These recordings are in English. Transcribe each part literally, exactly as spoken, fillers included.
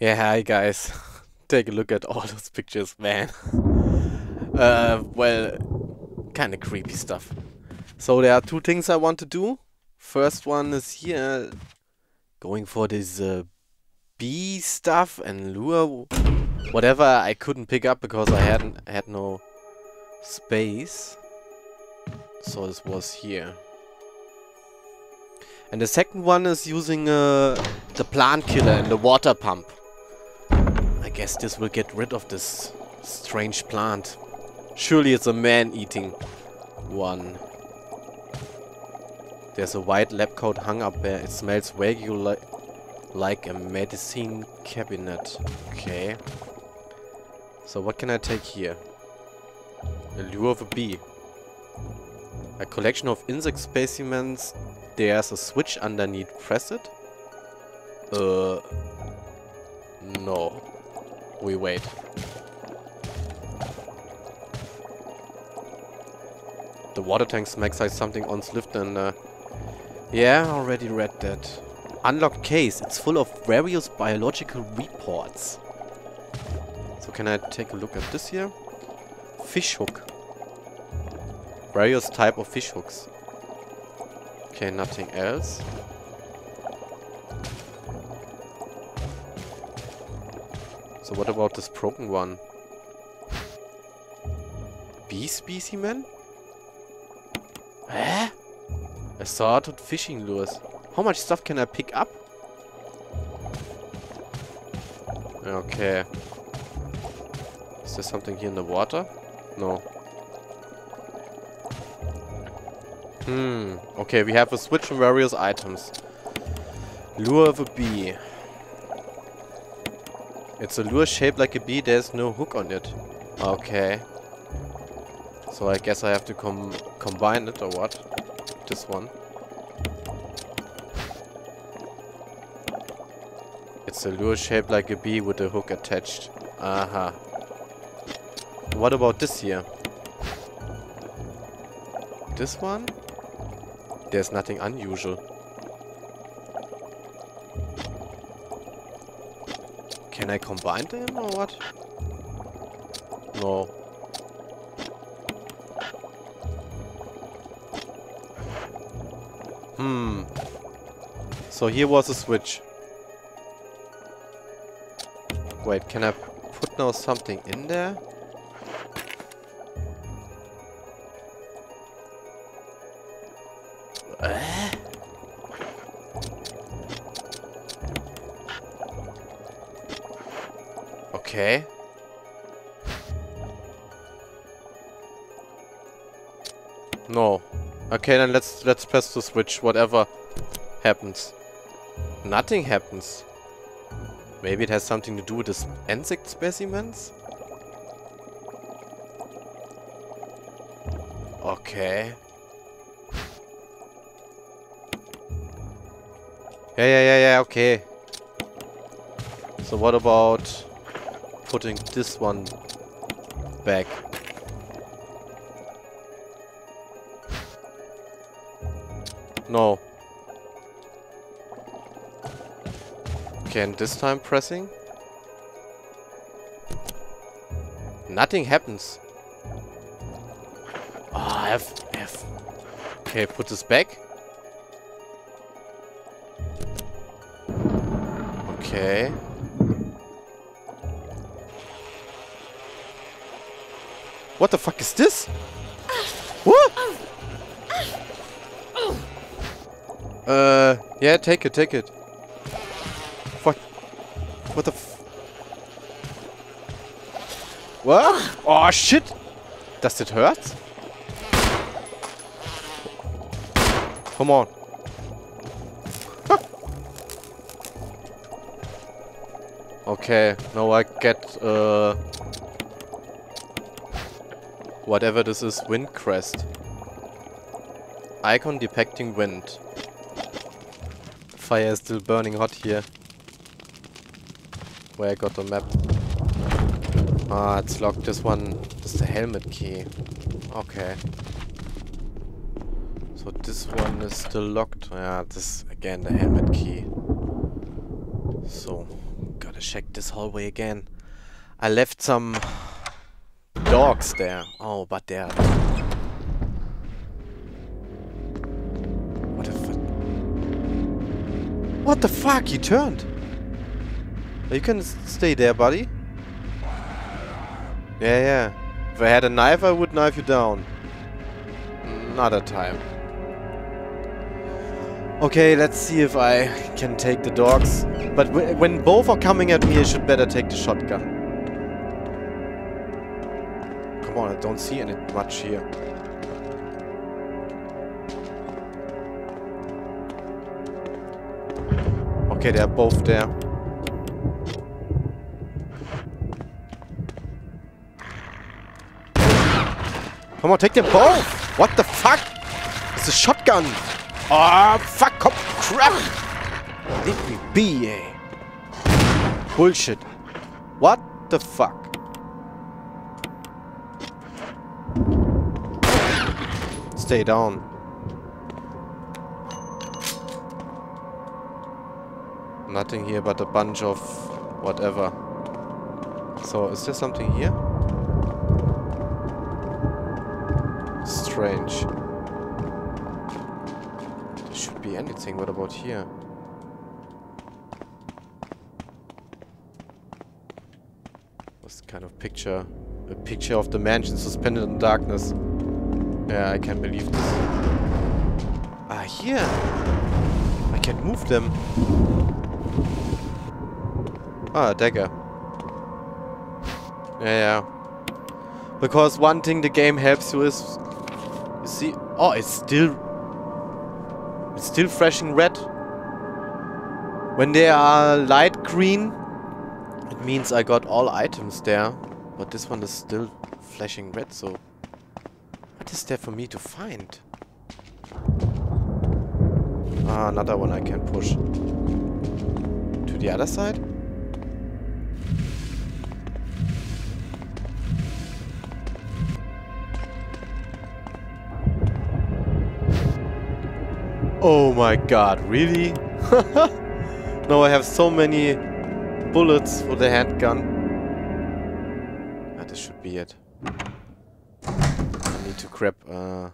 Yeah, hi guys. Take a look at all those pictures, man. uh, well, kind of creepy stuff. So there are two things I want to do. First one is here, going for this uh, bee stuff and lure, whatever I couldn't pick up because I hadn't had no space. So this was here. And the second one is using uh, the plant killer and the water pump. I guess this will get rid of this strange plant. Surely it's a man-eating one. There's a white lab coat hung up there. It smells vaguely li like a medicine cabinet. Okay. So what can I take here? A lure of a bee. A collection of insect specimens. There's a switch underneath. Press it. Uh. No. We wait. The water tank smacks like something unslipped and uh, yeah, already read that. Unlocked case. It's full of various biological reports. So can I take a look at this here? Fish hook. Various type of fish hooks. Okay, nothing else. So what about this broken one? Bee specimen? Hä? Assorted fishing lures. How much stuff can I pick up? Okay. Is there something here in the water? No. Hmm. Okay, we have a switch of various items. Lure of a bee. It's a lure shaped like a bee. There's no hook on it. Okay. So I guess I have to com combine it or what? This one. It's a lure shaped like a bee with a hook attached. Aha. What about this here? This one? There's nothing unusual. Can I combine them or what? No. Hmm. So here was a switch. Wait, can I put now something in there? Okay. No. Okay, then let's let's press the switch. Whatever happens, nothing happens. Maybe it has something to do with the insect specimens. Okay. Yeah, yeah, yeah, yeah. Okay. So what about putting this one back? No. Okay, and this time pressing? Nothing happens. Ah, F, F. Okay, put this back. Okay. What the fuck is this? What? Uh, yeah, take it, take it. Fuck. What the f... What? Oh, shit. Does it hurt? Come on. Huh. Okay, now I get, uh... whatever this is, Windcrest. Icon depicting wind. Fire is still burning hot here. Where I got the map. Ah, it's locked. This one is the helmet key. Okay. So this one is still locked. Yeah, this again the helmet key. So, gotta check this hallway again. I left some dogs there. Oh, but they're... What the fuck? What the fuck? You turned. You can stay there, buddy. Yeah, yeah. If I had a knife, I would knife you down. Another time. Okay, let's see if I can take the dogs. But w when both are coming at me, I should better take the shotgun. Come on, I don't see any much here. Okay, they're both there. Come on, take them both! What the fuck? It's a shotgun! Oh, fuck, komm, crap! Leave me be, ey. Bullshit. What the fuck? Stay down. Nothing here but a bunch of whatever. So, is there something here? Strange. Be anything. What about here? What's the kind of picture? A picture of the mansion suspended in darkness. Yeah, I can't believe this. Ah, here! I can't move them. Ah, a dagger. Yeah, yeah. Because one thing the game helps you is... You see... Oh, it's still... It's still fresh and red. When they are light green, it means I got all items there. But this one is still flashing red, so... What is there for me to find? Ah, another one I can push. To the other side? Oh my god, really? No, I have so many bullets for the handgun. Ah, this should be it. I need to grab... Uh,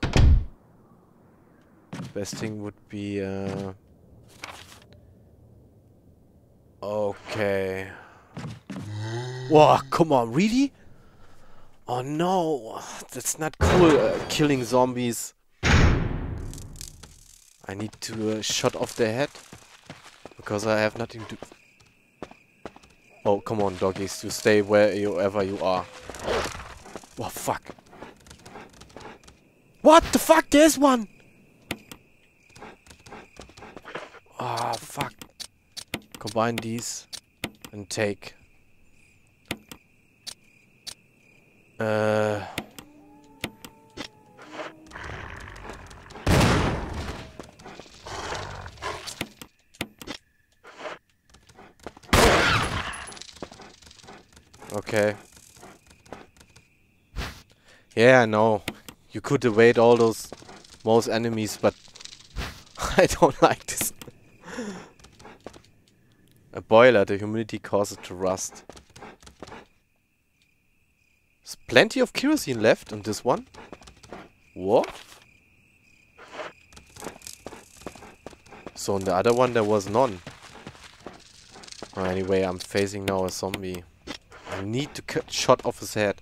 best thing would be... Uh, okay. Wow, come on, really? Oh no, that's not cool, uh, killing zombies. I need to uh, shot off their head, because I have nothing to... Oh, come on, doggies, you stay wherever you are. Oh, fuck. What the fuck? There's one! Ah, oh, fuck. Combine these and take... Uh... Okay. Yeah, I know. You could evade all those most enemies, but I don't like this. A boiler, the humidity causes it to rust. There's plenty of kerosene left in this one. What? So in the other one there was none. Well, anyway, I'm facing now a zombie. I need to cut shot off his head.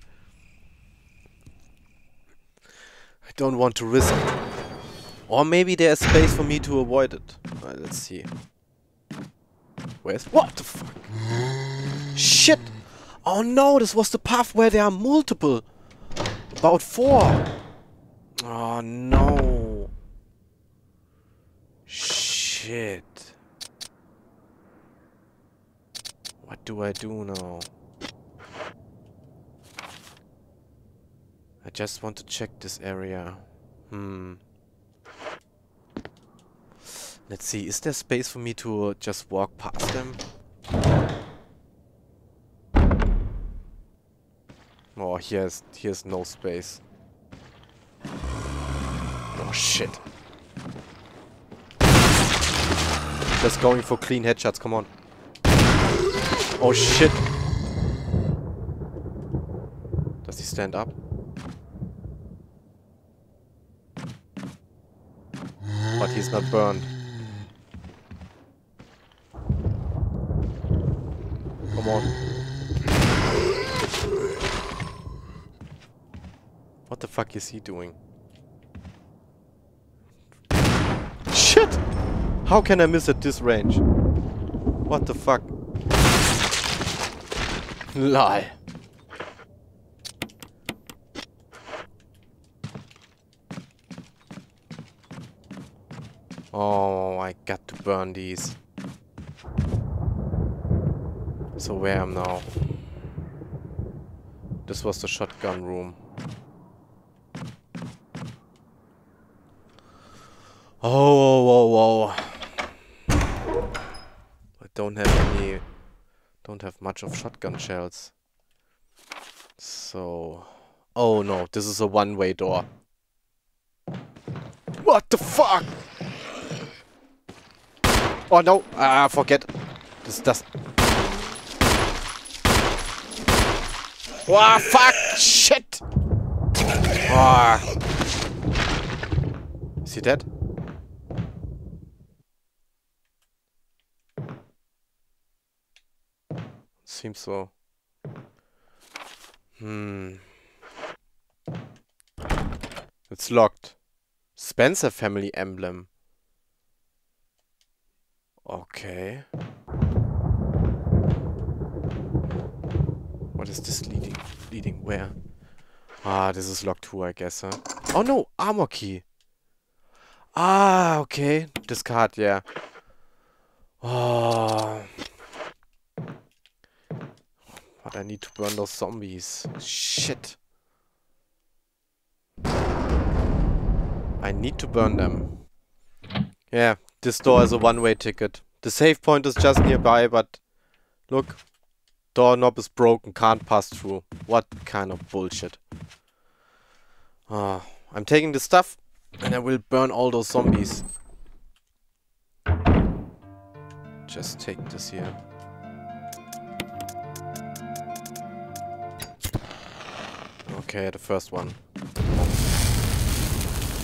I don't want to risk it. Or maybe there's space for me to avoid it. Right, let's see. Where's... What the fuck? Shit! Oh no, this was the path where there are multiple. About four. Oh no. Shit. What do I do now? I just want to check this area. Hmm. Let's see, is there space for me to uh, just walk past them? Oh, here's, here's no space. Oh, shit. Just going for clean headshots, come on. Oh shit. Das ist die Stand-Up. But he's not burned. Come on. What the fuck is he doing? Shit! How can I miss at this range? What the fuck? Lol. Oh, I got to burn these. So where am I now? This was the shotgun room. Oh, whoa, whoa, whoa. I don't have any... Don't have much of shotgun shells. So... Oh no, this is a one-way door. What the fuck? Oh no! Ah, forget. This does... Oh, fuck! Shit! Oh. Is he dead? Seems so. Hmm. It's locked. Spencer family emblem. Okay. What is this leading? Leading where? Ah, this is locked too, I guess, huh? Oh no! Armor key! Ah, okay. Discard, yeah. Oh... But I need to burn those zombies. Shit. I need to burn them. Yeah, this door is a one-way ticket. The save point is just nearby, but... Look. Doorknob is broken, can't pass through. What kind of bullshit. Oh, I'm taking this stuff, and I will burn all those zombies. Just take this here. Okay, the first one.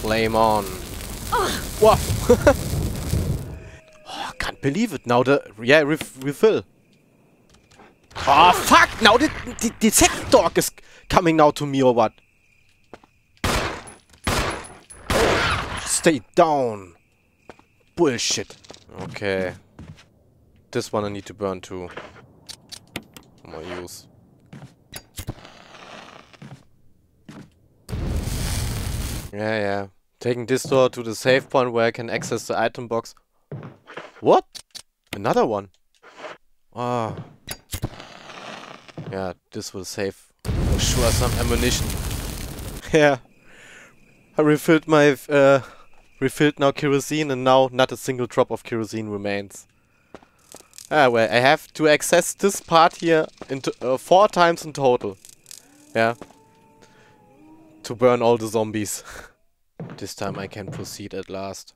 Flame on. Oh. Wow. Oh, I can't believe it. Now the... Yeah, ref refill. Oh, fuck. Now the, the, the second dog is coming now to me or what? Stay down. Bullshit. Okay. This one I need to burn too. My use. Yeah, yeah. Taking this door to the save point where I can access the item box. What? Another one? Ah. Yeah, this will save for sure some ammunition. Yeah. I refilled my... Uh, refilled now kerosene and now not a single drop of kerosene remains. Ah, well, I have to access this part here into, uh, four times in total. Yeah. To burn all the zombies. This time I can proceed at last.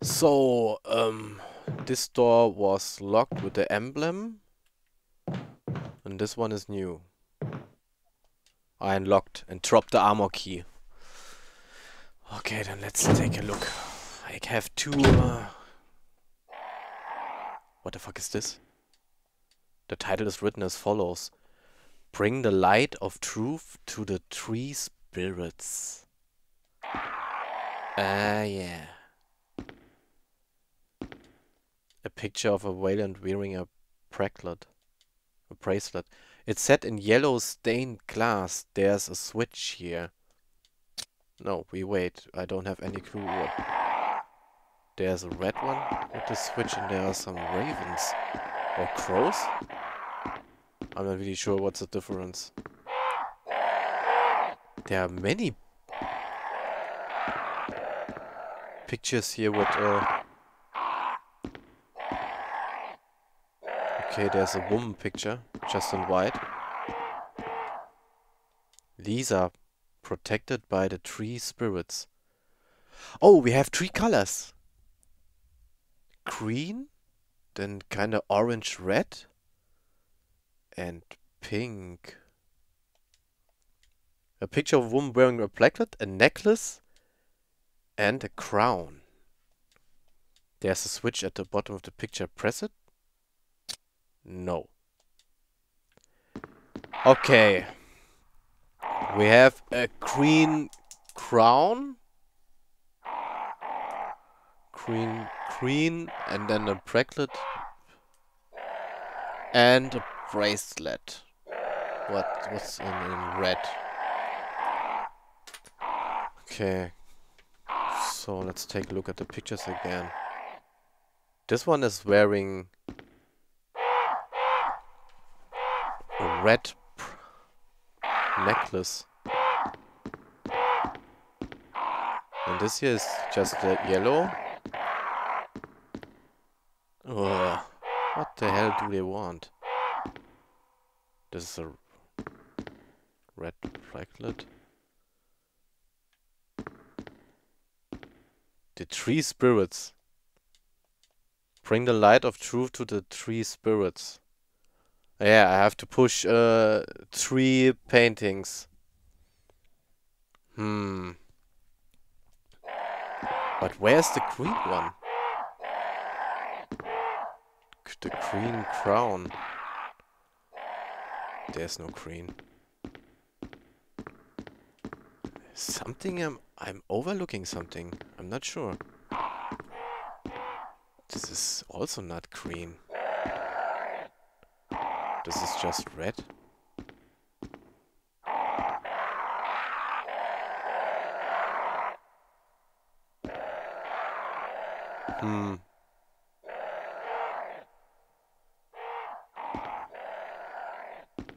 So, um, this door was locked with the emblem. And this one is new. I unlocked and dropped the armor key. Okay, then let's take a look. I have two... Uh... What the fuck is this? The title is written as follows. Bring the light of truth to the tree spirit. Spirits. Ah, uh, yeah. A picture of a Wayland wearing a bracelet. A bracelet. It's set in yellow stained glass. There's a switch here. No, we wait. I don't have any clue. There's a red one with the switch, and there are some ravens or crows. I'm not really sure what's the difference. There are many pictures here with, uh... Okay, there's a woman picture, just in white. These are protected by the tree spirits. Oh, we have three colors. Green, then kind of orange-red, and pink. A picture of a woman wearing a placket, a necklace, and a crown. There's a switch at the bottom of the picture. Press it? No. Okay. We have a green crown. Green, green, and then a bracelet. And a bracelet. What? What's in, in red? Okay. So let's take a look at the pictures again. This one is wearing a red necklace. And this here is just uh, yellow. Ugh. What the hell do they want? This is a red bracelet. The Tree Spirits. Bring the light of truth to the Tree Spirits. Yeah, I have to push uh, three paintings. Hmm. But where's the green one? The green crown. There's no green. Something I'm, I'm overlooking something. I'm not sure. This is also not green. This is just red. Hmm.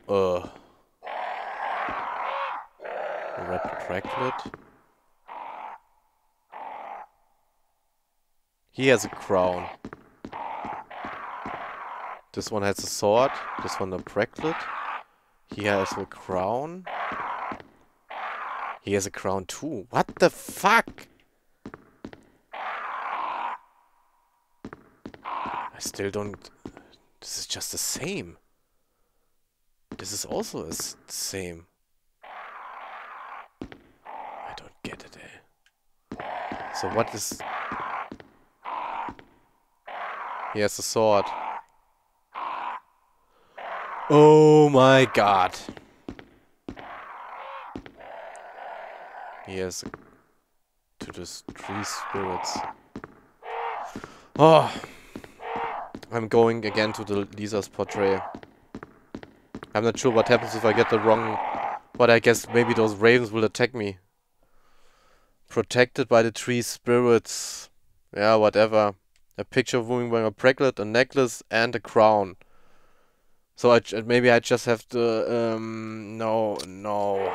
Uh. Red bracelet. He has a crown. This one has a sword. This one a bracelet. He has a crown. He has a crown too. What the fuck? I still don't... This is just the same. This is also the same. I don't get it, eh. So what is... He has a sword. Oh my god. He has... To the Tree Spirits. Oh... I'm going again to the Lisa's portrait. I'm not sure what happens if I get the wrong... But I guess maybe those ravens will attack me. Protected by the Tree Spirits. Yeah, whatever. A picture of a woman wearing a bracelet, a necklace, and a crown. So I maybe I just have to... Um, no, no.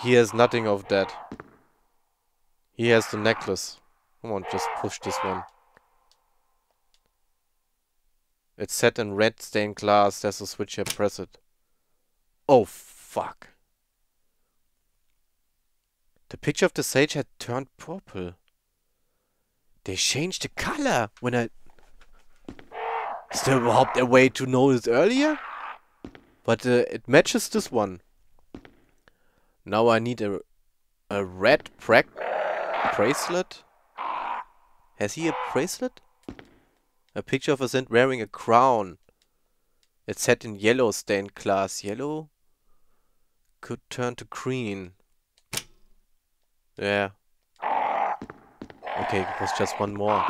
He has nothing of that. He has the necklace. Come on, just push this one. It's set in red stained glass. There's a switch here. Press it. Oh, fuck. The picture of the sage had turned purple. They changed the color when I... Is there überhaupt a way to know this earlier? But uh, it matches this one. Now I need a, a red bra bracelet. Has he a bracelet? A picture of a saint wearing a crown. It's set in yellow stained glass. Yellow could turn to green. Yeah. Okay, it was just one more.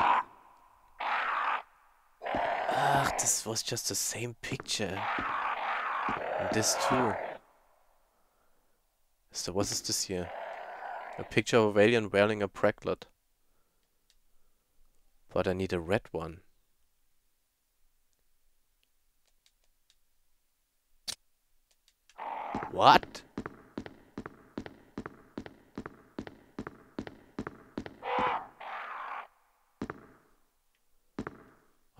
Ah, this was just the same picture. And this too. So what is this here? A picture of a Wayland wearing a bracelet. But I need a red one. What?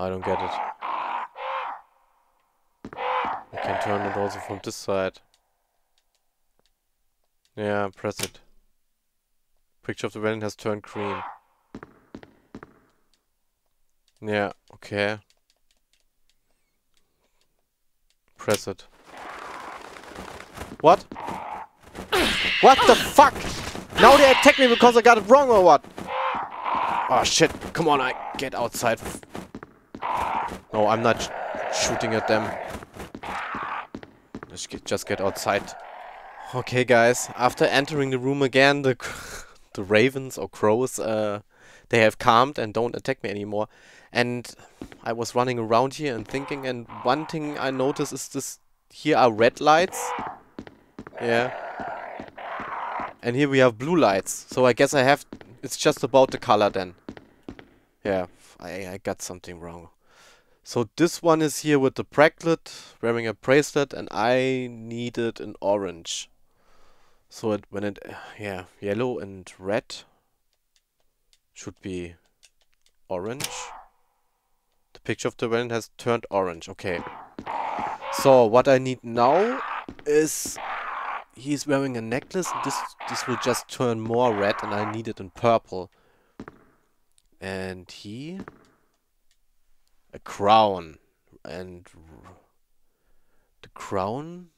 I don't get it. I can turn it also from this side. Yeah, press it. Picture of the Wayland has turned green. Yeah, okay. Press it. What? What the fuck? Now they attack me because I got it wrong or what? Oh shit, come on, I get outside. No, I'm not sh shooting at them. Let's get, just get outside. Okay guys, after entering the room again, the the ravens or crows, uh, they have calmed and don't attack me anymore. And I was running around here and thinking, and one thing I noticed is this, here are red lights. Yeah. And here we have blue lights. So I guess I have, it's just about the color then. Yeah, I, I got something wrong. So this one is here with the bracelet, wearing a bracelet, and I needed an orange. So it, when it, yeah, yellow and red should be orange. The picture of the Wayland has turned orange, okay. So what I need now is, he's wearing a necklace, and this, this will just turn more red, and I need it in purple. And he, a crown, and the crown,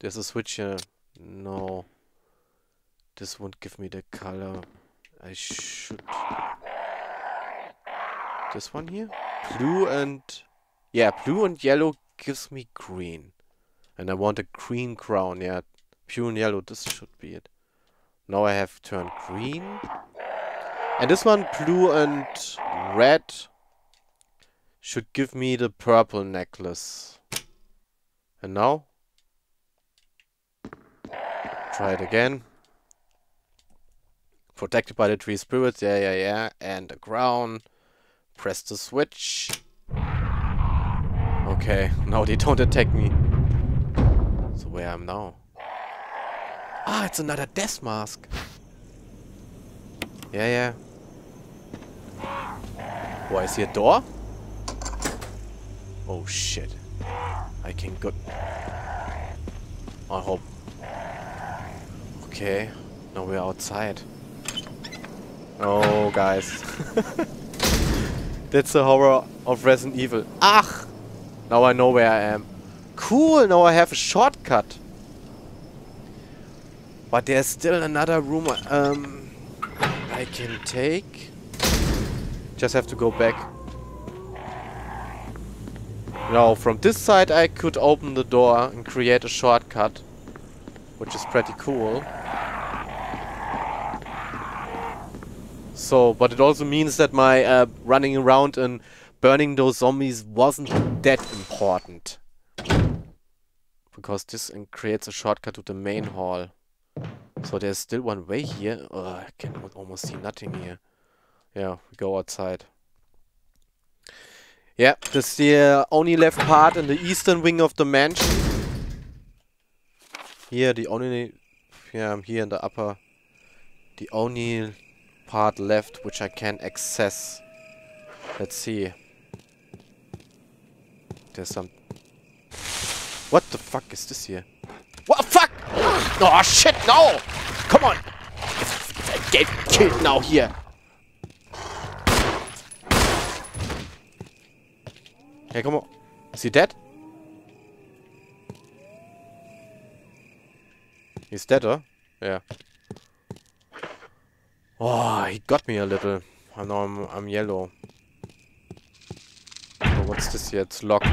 there's a switch here, no, this won't give me the color, I should, this one here, blue and, yeah, blue and yellow gives me green, and I want a green crown, yeah, blue and yellow, this should be it. Now I have turned green. And this one, blue and red, should give me the purple necklace. And now? Try it again. Protected by the three spirits, yeah, yeah, yeah. And the crown. Press the switch. Okay, now they don't attack me. So where am I now? Ah, it's another death mask. Yeah, yeah. Why is here a door? Oh shit. I can go. I hope. Okay. Now we're outside. Oh, guys. That's the horror of Resident Evil. Ach! Now I know where I am. Cool, now I have a shortcut. But there's still another room. Um. I can take. Just have to go back. Now from this side I could open the door and create a shortcut, which is pretty cool. So, but it also means that my uh, running around and burning those zombies wasn't that important, because this creates a shortcut to the main hall. So there's still one way here. Oh, I can almost see nothing here. Yeah, we go outside. Yeah, this is the only left part in the eastern wing of the mansion. Here, the only... Yeah, I'm here in the upper... The only part left which I can access. Let's see. There's some... What the fuck is this here? What the fuck? Oh shit, no! Come on! I get killed now here! Hey, come on. Is he dead? He's dead, huh? Yeah. Oh, he got me a little. I know I'm, I'm yellow. Oh, what's this here? It's locked.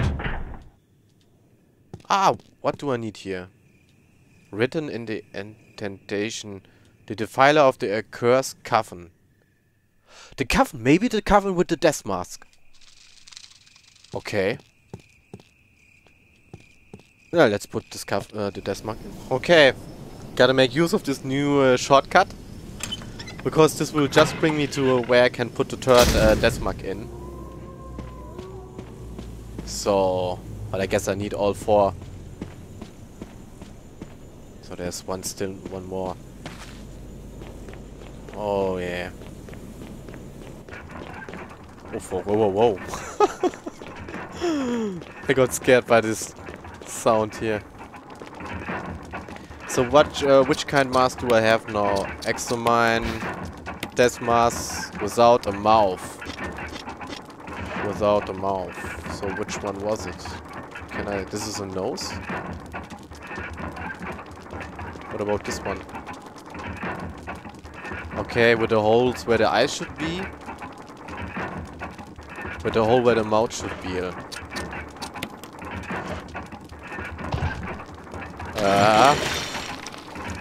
Ah, what do I need here? Written in the indentation, the defiler of the accursed coffin. The coffin, maybe the coffin with the death mask. Okay. Yeah, let's put this coffin, uh, the death mask. Okay, gotta make use of this new uh, shortcut, because this will just bring me to uh, where I can put the third uh, death mask in. So, but I guess I need all four. So there's one still, one more. Oh yeah. Oh, whoa, whoa, whoa. I got scared by this sound here. So what, uh, which kind of mask do I have now? Exomine, death mask without a mouth. With without a mouth. So which one was it? Can I... This is a nose? What about this one? Okay, with the holes where the eyes should be. With the hole where the mouth should be. Uh,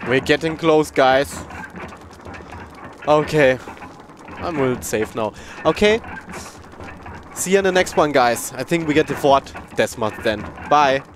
we're getting close, guys. Okay. I'm real safe now. Okay. See you in the next one, guys. I think we get the fourth death month then. Bye.